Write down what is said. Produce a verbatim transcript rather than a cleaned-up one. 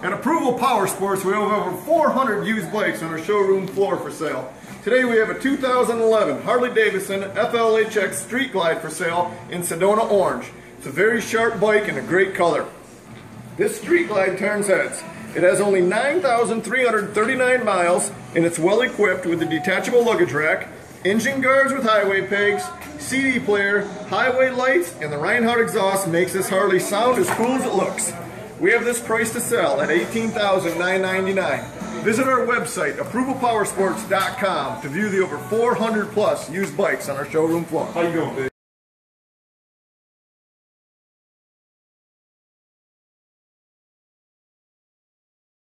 At Approval Power Sports, we have over four hundred used bikes on our showroom floor for sale. Today we have a two thousand eleven Harley-Davidson F L H X Street Glide for sale in Sedona Orange. It's a very sharp bike and a great color. This Street Glide turns heads. It has only nine thousand three hundred thirty-nine miles and it's well equipped with a detachable luggage rack, engine guards with highway pegs, C D player, highway lights, and the Reinhardt exhaust makes this Harley sound as cool as it looks. We have this price to sell at eighteen thousand nine hundred ninety-nine dollars. Visit our website, Approval Powersports dot com, to view the over four hundred plus used bikes on our showroom floor. How you doing, baby?